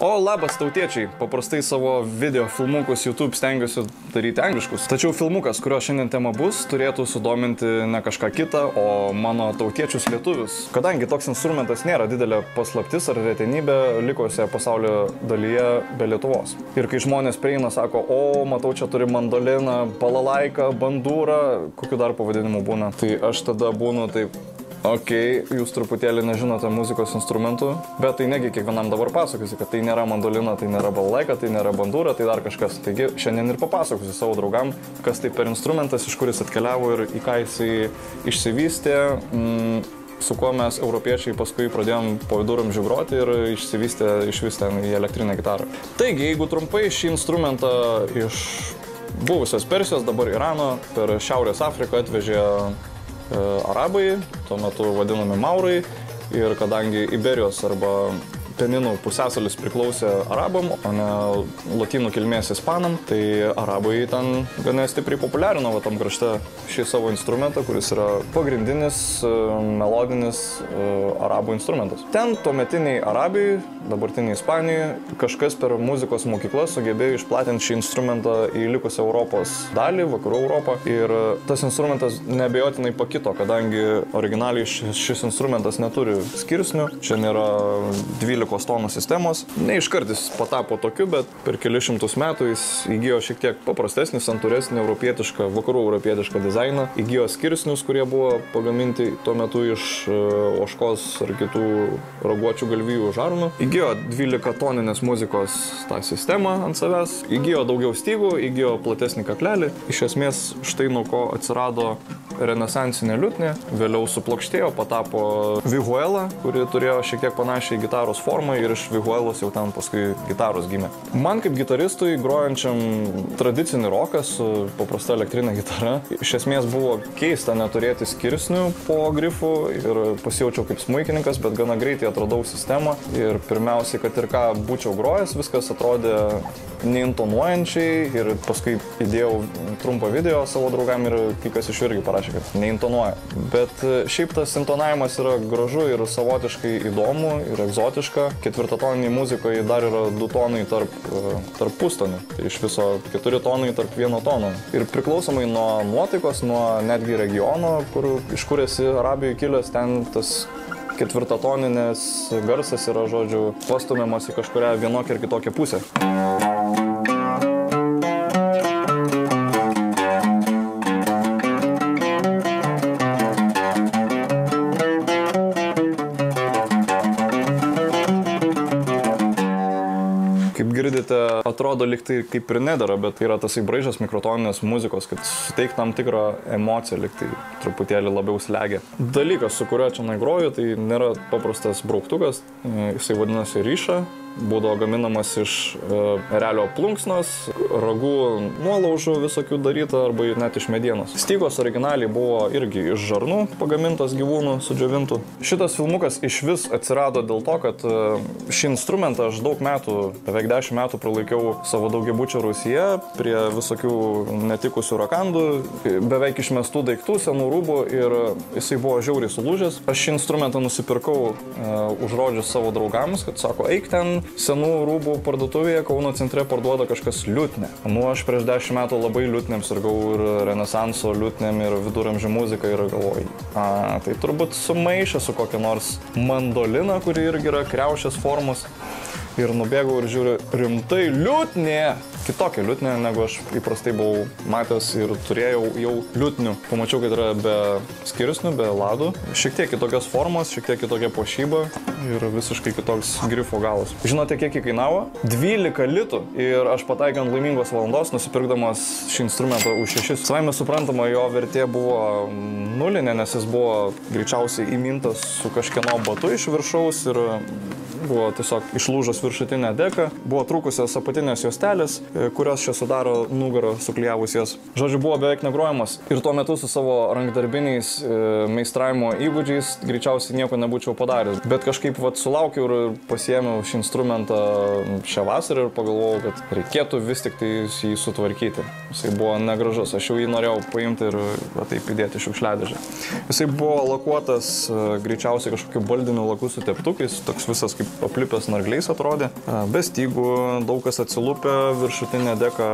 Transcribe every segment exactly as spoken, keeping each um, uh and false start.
O labas tautiečiai, paprastai savo video filmukus YouTube stengiuosi daryti angliškus. Tačiau filmukas, kurio šiandien tema bus, turėtų sudominti ne kažką kitą, o mano tautiečius lietuvius. Kadangi toks instrumentas nėra didelė paslaptis ar retenybė likusioje pasaulio dalyje be Lietuvos. Ir kai žmonės prieina, sako, o matau, čia turi mandoliną, balalaiką, bandūrą, kokiu dar pavadinimu būna. Tai aš tada būnu taip... Ok, jūs truputėlį nežinote muzikos instrumentų, bet tai negi kiekvienam dabar pasakosi, kad tai nėra mandolina, tai nėra balalaika, tai nėra bandūra, tai dar kažkas. Taigi šiandien ir papasakosi savo draugam, kas tai per instrumentas, iš kuris atkeliavo ir į ką jisai išsivystė, mm, su kuo mes europiečiai paskui pradėjom po viduramžių groti ir išsivystė iš vis ten į elektrinę gitarą. Taigi, jeigu trumpai šį instrumentą iš buvusios Persijos, dabar Irano, per Šiaurės Afriką atvežė arabai, tuo metu vadinami maurai, ir kadangi Iberijos arba Peninų pusiasalis priklausė arabam, o ne lotynų kilmės ispanam, tai arabai ten gana stipriai populiarino va tam krašte šį savo instrumentą, kuris yra pagrindinis melodinis arabų instrumentas. Ten tuometiniai arabai, dabartiniai Ispanijai, kažkas per muzikos mokyklą sugebėjo išplatinti šį instrumentą į likusią Europos dalį, vakarų Europą, ir tas instrumentas neabejotinai pakito, kadangi originaliai šis instrumentas neturi skirsnių, čia nėra dvylika tonų sistemos. Ne iškart jis patapo tokiu, bet per kelius šimtus metų jis įgijo šiek tiek paprastesnį, santūresnį, europietišką, vakarų europietišką dizainą. Įgijo skirsnius, kurie buvo pagaminti tuo metu iš oškos ar kitų raguočių galvijų žarnų. Įgijo dvylika toninės muzikos tą sistemą ant savęs. Įgijo daugiau stygų, įgijo platesnį kaklelį. Iš esmės štai nuo ko atsirado renesansinė liutnė, vėliau suplokštėjo, patapo vihuela, kuri turėjo šiek tiek panašiai gitaros formą, ir iš vihuelos jau ten paskui gitaros gimė. Man kaip gitaristui, grojančiam tradicinį roką su paprasta elektrinė gitara, iš esmės buvo keista neturėti skirsnių po grifų, ir pasijaučiau kaip smuikininkas, bet gana greitai atradau sistemą, ir pirmiausiai, kad ir ką būčiau grojęs, viskas atrodė neintonuojančiai, ir paskui įdėjau trumpą video savo draugam ir kai kas iš jų irgi parašė, kad neintonuoja. Bet šiaip tas intonavimas yra gražu ir savotiškai įdomu ir egzotiška. Ketvirtatoniniai muzikai dar yra du tonai tarp, tarp pustonių. Tai iš viso keturi tonai tarp vieno tono. Ir priklausomai nuo nuotaikos, nuo netgi regiono, kur, iš kur esi Arabijų kilęs, ten tas ketvirtatoninės garsas yra, žodžiu, pastumiamas į kažkurią vienokią ir kitokią pusę. Atrodo, lyg tai kaip ir nedara, bet yra tas įbraižas mikrotoninės muzikos, kad suteikia tam tikrą emociją, lyg tai truputėlį labiau slegia. Dalykas, su kuriuo čia groju, tai nėra paprastas brauktukas, jisai vadinasi ryša, būdavo gaminamas iš erelio plunksnos, ragų nuolaužų visokių daryta, arba net iš medienos. Stygos originaliai buvo irgi iš žarnų pagamintos gyvūnų, sudžiovintų. Šitas filmukas iš vis atsirado dėl to, kad šį instrumentą aš daug metų, beveik dešimt metų pralaikiau savo daugiabučio rūsyje prie visokių netikusių rakandų, beveik išmestų daiktų, senų rūbų, ir jisai buvo žiauriai sulūžęs. Aš šį instrumentą nusipirkau užrodžius savo draugams, kad sako, eik ten, senų rūbų parduotuvėje Kauno centre parduoda kažkas liutnę. Nu, aš prieš dešimt metų labai liutnėm sirgau, ir renesanso liutnėm, ir viduramžių muziką, ir galvoju, a, tai turbūt sumaišė su kokia nors mandolina, kuri irgi yra kriaušės formos. Ir nubėgau ir žiūriu, rimtai liutnė! Kitokia liutnė, negu aš įprastai buvau matęs, ir turėjau jau liutnių. Pamačiau, kad yra be skirsnių, be ladų. Šiek tiek kitokios formos, šiek tiek kitokia puošyba, ir visiškai kitoks grifo galas. Žinote, kiek įkainavo? dvylika litų. Ir aš pataikiau ant laimingos valandos, nusipirkdamas šį instrumentą už šešis. Savaime suprantama, jo vertė buvo nulinė, nes jis buvo greičiausiai įmintas su kažkieno batu iš viršaus, ir buvo tiesiog išlūžęs viršutinę deką, buvo trūkusios apatinės juostelės, kurios čia sudaro nugarą suklijavus jas. Žodžiu, buvo beveik negrojamas, ir tuo metu su savo rankdarbiniais meistravimo įgūdžiais greičiausiai nieko nebūčiau padaręs. Bet kažkaip vat sulaukiau ir pasiėmiau šį instrumentą šią vasarą ir pagalvojau, kad reikėtų vis tik tai jį sutvarkyti. Jisai buvo negražus, aš jau jį norėjau paimti ir va, taip įdėti šiukšliadėžę. Jisai buvo lakuotas greičiausiai kažkokiu baldiniu laku su teptukais, toks visas kaip paplipęs nargliais atrodė. Be stygų, daug kas atsilupė, viršutinė deka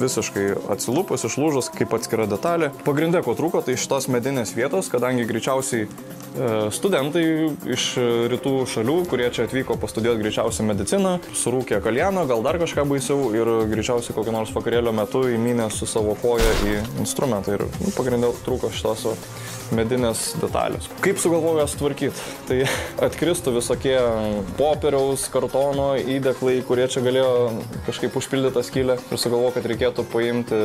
visiškai atsilupus, išlūžus kaip atskira detalė. Pagrinde, ko trūko, tai šitos medinės vietos, kadangi greičiausiai studentai iš rytų šalių, kurie čia atvyko pastudijuoti greičiausiai mediciną, surūkė kaljaną, gal dar kažką baisiau ir greičiausiai kokio nors vakarėlio metu įmynė su savo koja į instrumentą ir nu, pagrinde trūko šitos medinės detalės. Kaip sugalvojau jas tvarkyti? Tai atkristų visokie popieriaus, kartono įdeklai, kurie čia galėjo kažkaip užpildyti tą skylę ir sugalvojau, kad reikėtų paimti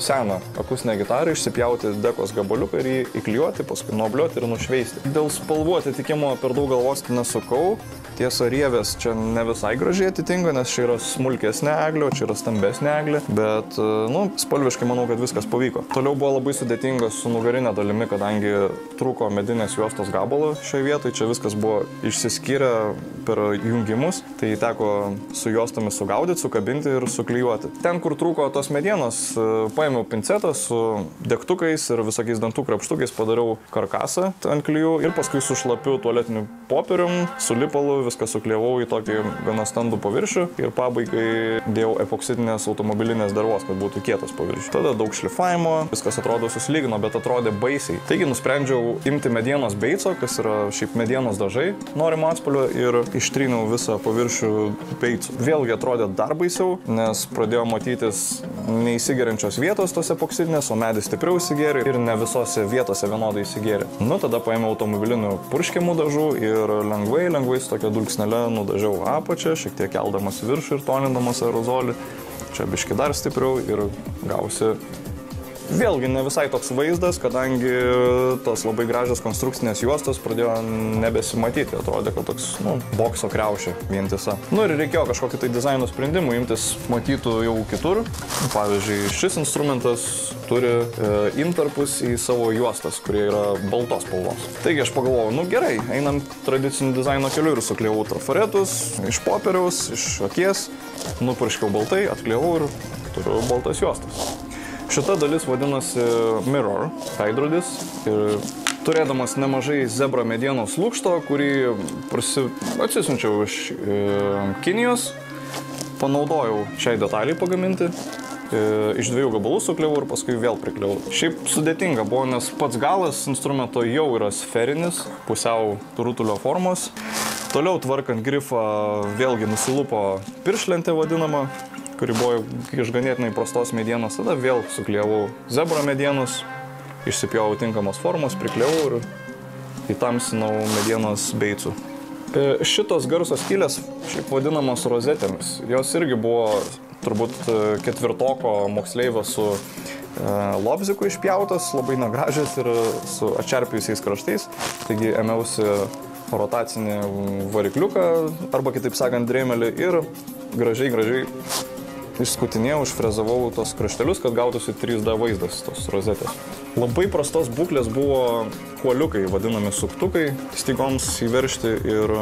seną akustinę gitarą, išsipjauti dekos gabaliuką ir jį įklijuoti, paskui nuobliuoti ir nušveisti. Dėl spalvų atitikimo per daug galvos nesukau. Tiesa, rievės čia ne visai gražiai atitinka, nes čia yra smulkesnė eglė, čia yra stambesnė eglė, bet nu, spalviškai manau, kad viskas pavyko. Toliau buvo labai sudėtinga su nugarinė dalimi, kadangi trūko medinės juostos gabalo šioje vietoje, čia viskas buvo išsiskyrę per jungimus, tai teko su juostomis sugaudyti, sukabinti ir suklijuoti. Ten, kur trūko tos medienos, paėmiau pincetą su degtukais ir visokiais dantų krapštukais padariau karkasą ant klijų ir paskui su šlapiu tualetiniu popierium, su lipalu, viską suklievau į tokį gana standų paviršių ir pabaigai dėjau epoksidinės automobilinės dervos, kad būtų kietas paviršius. Tada daug šlifavimo, viskas atrodo susilygino, bet atrodė baisiai. Taigi nusprendžiau imti medienos beico, kas yra šiaip medienos dažai, norimo atspalvio, ir ištryniau visą paviršių beicu. Vėlgi atrodė dar baisiau, nes pradėjo matytis neįsigeriančios vietos tos epoksidinės, o medis stipriau įsigėrė ir ne visose vietose vienodai įsigėrė. Nu, tada paėmiau automobilinių purškiamų dažų ir lengvai, lengvai su tokia dulksnele nudažiau apačią, šiek tiek keldamas viršų ir tonindamas aerozolį. Čia biški dar stipriau ir gausi vėlgi ne visai toks vaizdas, kadangi tos labai gražios konstrukcinės juostos pradėjo nebesimatyti. Atrodė, kad toks, nu, bokso kriaušė vientisa. Nu ir reikėjo kažkokį tai dizaino sprendimų imtis matytų jau kitur. Pavyzdžiui, šis instrumentas turi e, intarpus į savo juostas, kurie yra baltos spalvos. Taigi aš pagalvojau, nu gerai, einam tradiciniu dizaino keliu ir suklijavau trafaretus iš popieriaus, iš akies, nupurškiau baltai, atklijavau ir turiu baltas juostas. Šita dalis vadinasi mirror, veidrodis, ir turėdamas nemažai zebra medienos lukšto, kurį prasi... atsisunčiau iš e, Kinijos, panaudojau šiai detaliai pagaminti. Iš dviejų gabalų sukliavau ir paskui vėl prikliavau. Šiaip sudėtinga buvo, nes pats galas instrumento jau yra sferinis, pusiau rutulio formos. Toliau tvarkant grifą vėlgi nusilupo piršlentė vadinama, kuri buvo iš ganėtinai prastos medienos. Tada vėl sukliavau zebro medienus, išsipjovau tinkamos formos, prikliavau ir įtamsinau medienos beicų. Šitos garso skylės šiaip vadinamos rozetėmis. Jos irgi buvo turbūt ketvirtoko moksleivio su e, lobziku išpjautas, labai negražės ir su atšerpijusiais kraštais. Taigi ėmiausi rotacinį varikliuką, arba kitaip sakant drėmelį, ir gražiai, gražiai išskutinėjau, išfrezavau tos kraštelius, kad gautųsi trys D vaizdas tos rozetės. Labai prastos būklės buvo kuoliukai, vadinami suktukai, stygoms įveršti, ir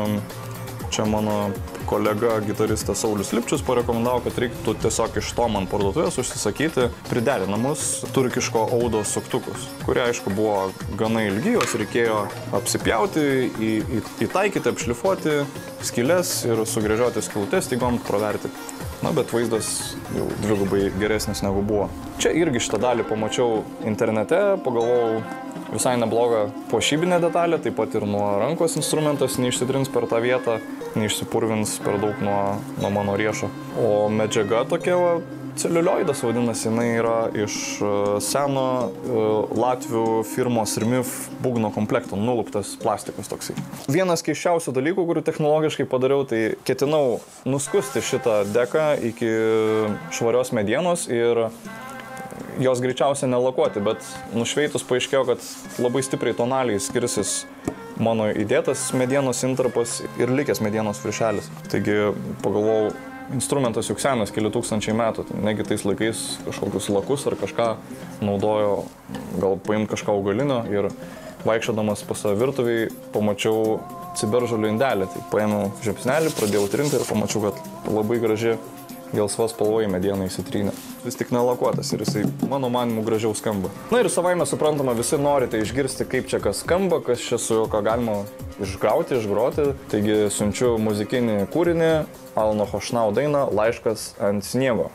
čia mano kolega gitaristas Saulius Lipčius parekomendavo, kad reiktų tiesiog iš to man parduotuvės užsisakyti priderinamus turkiško audo suktukus, kurie aišku buvo gana ilgi, juos reikėjo apsipjauti, į, į, įtaikyti, apšlifuoti skyles ir sugrėžioti skylutes, stygom praverti. Na, bet vaizdas jau dvigubai geresnis negu buvo. Čia irgi šitą dalį pamačiau internete, pagalvojau, visai neblogą puošybinę detalę, taip pat ir nuo rankos instrumentas neišsitrins per tą vietą, neišsipurvins per daug nuo, nuo mano riešo. O medžiaga tokia, va, celiulioidas vadinasi, jinai yra iš seno e, Latvių firmos Sirmif būgno komplekto, nuluptas plastikas toksai. Vienas keiščiausių dalykų, kurių technologiškai padariau, tai ketinau nuskusti šitą deką iki švarios medienos ir jos greičiausiai nelakuoti, bet nušveitus paaiškėjo, kad labai stipriai tonaliai skirsis mano įdėtas medienos intarpas ir likęs medienos viršelis. Taigi pagalvojau, instrumentas juk senas, keli tūkstančiai metų, negi tais laikais kažkokius lakus ar kažką naudojo, gal paimti kažką augalinio, ir vaikščiodamas pas savo virtuvėj pamačiau ciberžolių indelį. Tai paėmiau žiupsnelį, pradėjau trinti ir pamačiau, kad labai graži gelsvas spalvoje medieną įsitrynę. Vis tik nelakuotas ir jisai, mano manimu, gražiau skamba. Na ir savaime suprantama, visi norite išgirsti, kaip čia kas skamba, kas čia su jo ką galima iškrauti, išgroti. Taigi siunčiu muzikinį kūrinį Alno Hošnaudainą Laiškas ant sniego.